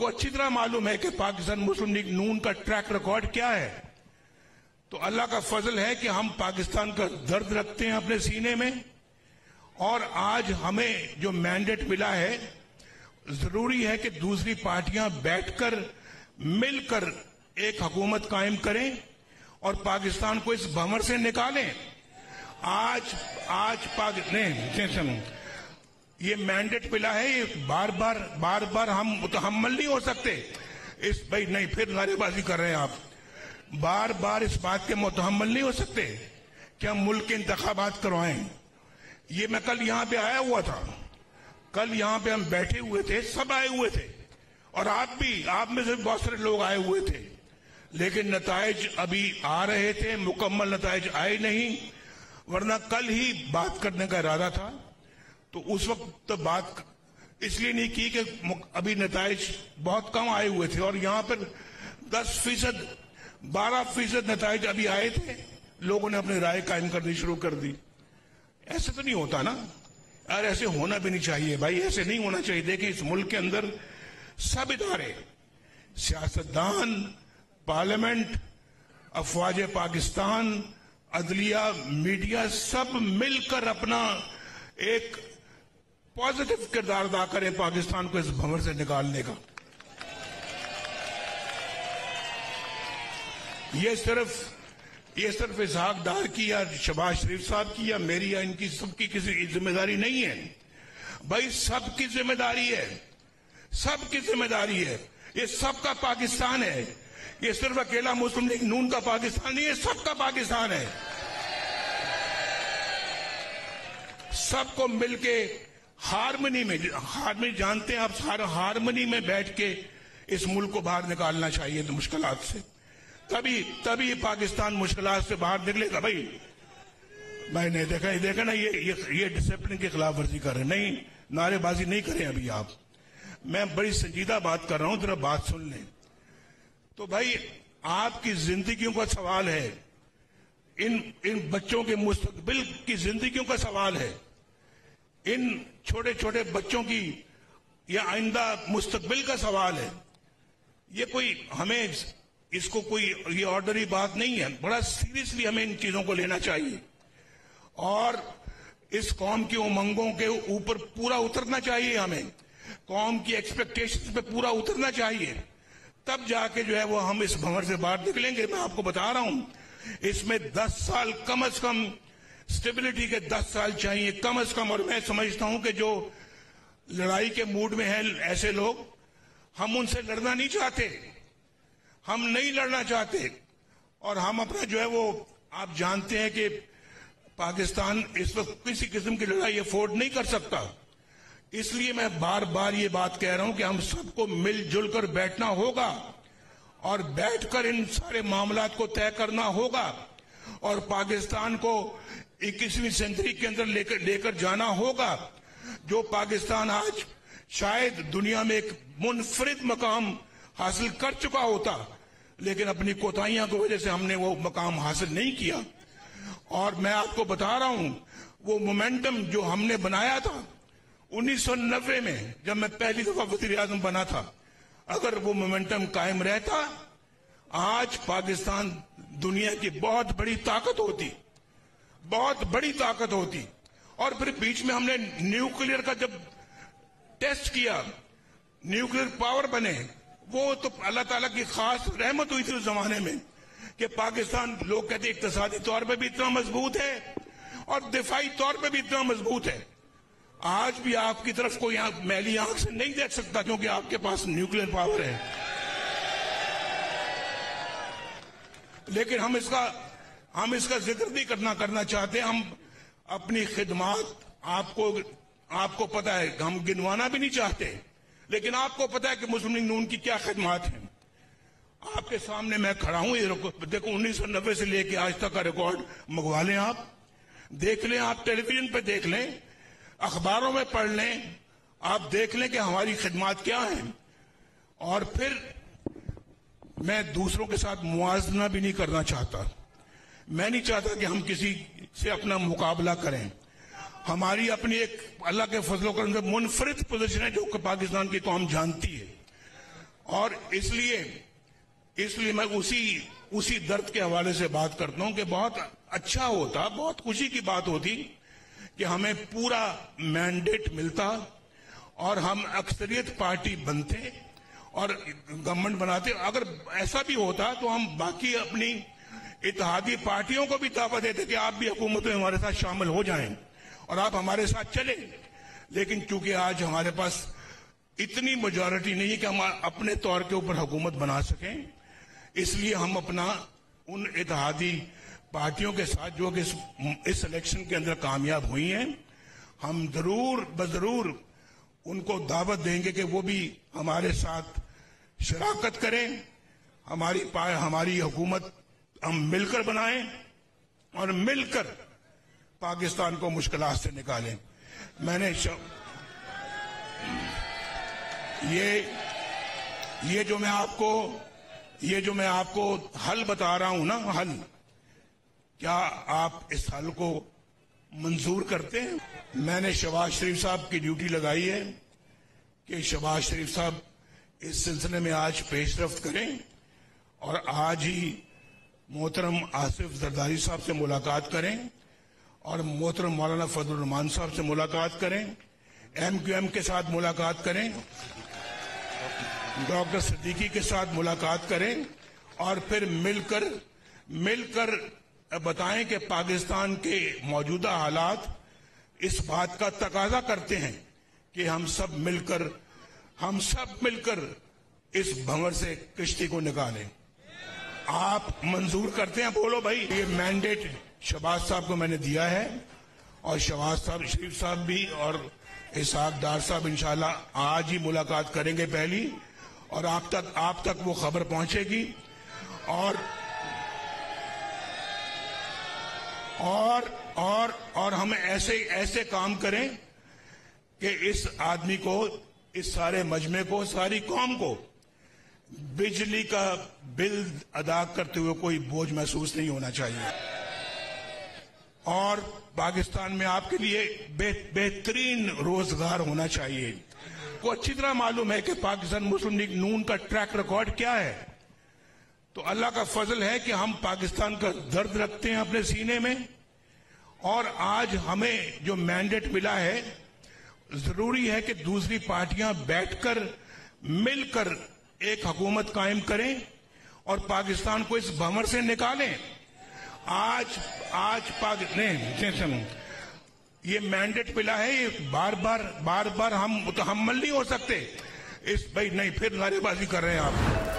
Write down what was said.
को अच्छी तरह मालूम है कि पाकिस्तान मुस्लिम लीग नून का ट्रैक रिकॉर्ड क्या है। तो अल्लाह का फजल है कि हम पाकिस्तान का दर्द रखते हैं अपने सीने में, और आज हमें जो मैंडेट मिला है, जरूरी है कि दूसरी पार्टियां बैठकर मिलकर एक हुकूमत कायम करें और पाकिस्तान को इस भंवर से निकालें। आज पाकिस्तान ये मैंडेट मिला है, ये बार बार हम मुतहम्मल नहीं हो सकते इस, भाई नहीं फिर नारेबाजी कर रहे हैं आप, बार बार इस बात के मुतहम्मल नहीं हो सकते कि हम मुल्क के इंतखाबात करवाएं। ये मैं कल यहाँ पे आया हुआ था, कल यहाँ पे हम बैठे हुए थे, सब आए हुए थे, और आप भी, आप में से बहुत सारे लोग आए हुए थे, लेकिन नताइज अभी आ रहे थे, मुकम्मल नताइज आए नहीं, वरना कल ही बात करने का इरादा था। तो उस वक्त तो बात इसलिए नहीं की कि अभी नताइज बहुत कम आए हुए थे, और यहाँ पर 10% 12% नताइज अभी आए थे, लोगों ने अपनी राय कायम करनी शुरू कर दी। ऐसे तो नहीं होता ना, और ऐसे होना भी नहीं चाहिए भाई, ऐसे नहीं होना चाहिए। देखिए इस मुल्क के अंदर सब इदारे, सियासतदान, पार्लियामेंट, अफवाज पाकिस्तान, अदलिया, मीडिया, सब मिलकर अपना एक पॉजिटिव किरदार अदा करें पाकिस्तान को इस भंवर से निकालने का। ये सिर्फ इसहाक दार की या शहबाज शरीफ साहब की या मेरी या इनकी सबकी किसी जिम्मेदारी नहीं है भाई, सबकी जिम्मेदारी है, सबकी जिम्मेदारी है। ये सबका पाकिस्तान है, ये सिर्फ अकेला मुस्लिम लीग नून का पाकिस्तान नहीं है, सबका पाकिस्तान है। सबको मिलके हारमनी में, हारमनी जानते हैं आप, हारमनी में बैठ के इस मुल्क को बाहर निकालना चाहिए तो मुश्किलात से, तभी पाकिस्तान मुश्किलात से बाहर निकलेगा। भाई मैंने देखा ना, ये डिसिप्लिन की खिलाफ वर्जी कर रहे, नहीं नारेबाजी नहीं करें अभी आप, मैं बड़ी संजीदा बात कर रहा हूं, जरा बात सुन लें। तो भाई आपकी जिंदगियों का सवाल है, इन बच्चों के मुस्तकबिल की जिंदगियों का सवाल है, इन छोटे छोटे बच्चों की या आइंदा मुस्तकबिल का सवाल है। ये कोई हमें इसको कोई ये ऑर्डनरी बात नहीं है, बड़ा सीरियसली हमें इन चीजों को लेना चाहिए और इस कौम की उमंगों के ऊपर पूरा उतरना चाहिए, हमें कौम की एक्सपेक्टेशंस पे पूरा उतरना चाहिए, तब जाके जो है वो हम इस भंवर से बाहर निकलेंगे। मैं आपको बता रहा हूं इसमें 10 साल कम से कम, स्टेबिलिटी के 10 साल चाहिए कम से कम, और मैं समझता हूं कि जो लड़ाई के मूड में हैं ऐसे लोग, हम उनसे लड़ना नहीं चाहते, हम नहीं लड़ना चाहते, और हम अपना जो है वो, आप जानते हैं कि पाकिस्तान इस वक्त किसी किस्म की लड़ाई अफोर्ड नहीं कर सकता, इसलिए मैं बार बार ये बात कह रहा हूं कि हम सबको मिलजुल कर बैठना होगा और बैठकर इन सारे मामलात को तय करना होगा और पाकिस्तान को 21वीं सेंचुरी के अंदर लेकर जाना होगा। जो पाकिस्तान आज शायद दुनिया में एक मुनफरिद मकाम हासिल कर चुका होता, लेकिन अपनी कोताहियां की वजह से हमने वो मकाम हासिल नहीं किया, और मैं आपको बता रहा हूं वो मोमेंटम जो हमने बनाया था 1990 में, जब मैं पहली दफा वजीर आजम बना था, अगर वो मोमेंटम कायम रहता आज पाकिस्तान दुनिया की बहुत बड़ी ताकत होती, बहुत बड़ी ताकत होती। और फिर बीच में हमने न्यूक्लियर का जब टेस्ट किया, न्यूक्लियर पावर बने, वो तो अल्लाह ताला की खास रहमत हुई थी उस जमाने में कि पाकिस्तान, लोग कहते इकतसादी तौर पर भी इतना मजबूत है और दिफाई तौर पर भी इतना मजबूत है। आज भी आपकी तरफ कोई मैली आंख से नहीं देख सकता क्योंकि आपके पास न्यूक्लियर पावर है, लेकिन हम इसका जिक्र नहीं करना चाहते। हम अपनी खिदमात आपको पता है, हम गिनवाना भी नहीं चाहते, लेकिन आपको पता है कि मुस्लिम लीग नून की क्या खिदमात है। आपके सामने मैं खड़ा हूं, ये देखो 1990 से लेकर आज तक का रिकॉर्ड मंगवा लें आप, देख लें आप, टेलीविजन पर देख लें, अखबारों में पढ़ लें, आप देख लें कि हमारी खिदमात क्या है। और फिर मैं दूसरों के साथ मुआजना भी नहीं करना चाहता, मैं नहीं चाहता कि हम किसी से अपना मुकाबला करें। हमारी अपनी एक अल्लाह के फजलो करम से मुनफरिद पोजीशन है जो कि पाकिस्तान की कौम जानती है, और इसलिए मैं उसी दर्द के हवाले से बात करता हूं कि बहुत अच्छा होता, बहुत खुशी की बात होती कि हमें पूरा मैंडेट मिलता और हम अक्सरियत पार्टी बनते और गवर्नमेंट बनाते। अगर ऐसा भी होता तो हम बाकी अपनी इत्तेहादी पार्टियों को भी दावा देते कि आप भी हुकूमत में हमारे साथ शामिल हो जाएं और आप हमारे साथ चले, लेकिन चूंकि आज हमारे पास इतनी मेजॉरिटी नहीं कि हम अपने तौर के ऊपर हुकूमत बना सकें, इसलिए हम अपना उन इत्तेहादी पार्टियों के साथ जो कि इस इलेक्शन के अंदर कामयाब हुई हैं, हम जरूर बजरूर उनको दावत देंगे कि वो भी हमारे साथ शराकत करें, हमारी हुकूमत हम मिलकर बनाएं और मिलकर पाकिस्तान को मुश्किलात से निकालें। मैंने ये जो मैं आपको हल बता रहा हूं ना, हल, क्या आप इस हल को मंजूर करते हैं? मैंने शहबाज शरीफ साहब की ड्यूटी लगाई है कि शहबाज शरीफ साहब इस सिलसिले में आज पेशरफ्त करें और आज ही मोहतरम आसिफ जरदारी साहब से मुलाकात करें और मोहतरम मौलाना फजलुर रहमान साहब से मुलाकात करें, MQM के साथ मुलाकात करें, डॉक्टर सिद्दीकी के साथ मुलाकात करें और फिर मिलकर बताएं कि पाकिस्तान के मौजूदा हालात इस बात का तकाजा करते हैं कि हम सब मिलकर इस भंवर से किश्ती को निकालें। आप मंजूर करते हैं? बोलो भाई। ये मैंडेट शहबाज साहब को मैंने दिया है और शहबाज साहब, शरीफ साहब भी और इशाक दार साहब इंशाल्लाह आज ही मुलाकात करेंगे पहली, और आप तक वो खबर पहुंचेगी और हम ऐसे काम करें कि इस आदमी को, इस सारे मजमे को, सारी कौम को बिजली का बिल अदा करते हुए कोई बोझ महसूस नहीं होना चाहिए। और पाकिस्तान में आपके लिए बेहतरीन रोजगार होना चाहिए। को अच्छी तरह मालूम है कि पाकिस्तान मुस्लिम लीग नून का ट्रैक रिकॉर्ड क्या है, तो अल्लाह का फजल है कि हम पाकिस्तान का दर्द रखते हैं अपने सीने में और आज हमें जो मैंडेट मिला है, जरूरी है कि दूसरी पार्टियां बैठकर मिलकर एक हुकूमत कायम करें और पाकिस्तान को इस भंवर से निकालें। आज पाकिस्तान ये मैंडेट मिला है, ये बार बार हम मुतहम्मल नहीं हो सकते इस, भाई नहीं, फिर नारेबाजी कर रहे हैं आप।